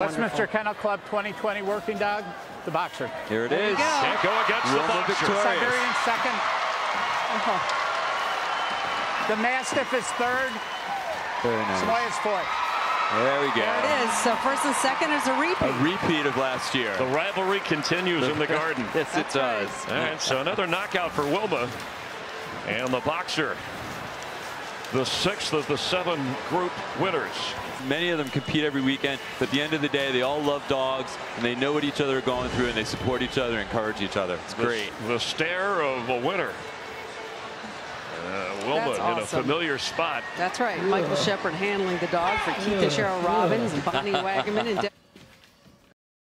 Westminster Kennel Club 2020 working dog, the boxer. Here it is. Can't go against the boxer. Siberian second. The Mastiff is third. Very nice. Smoy is fourth. There we go. There it is. So first and second is a repeat. A repeat of last year. The rivalry continues in the garden. Yes, it does. All right, so another knockout for Wilma and the boxer. The sixth of the seven group winners. Many of them compete every weekend, but at the end of the day, they all love dogs, and they know what each other are going through, and they support each other, encourage each other. It's great. The stare of a winner. Wilma in a familiar spot. That's right. Michael Shepard handling the dog for Keith Robbins and Bonnie Waggerman.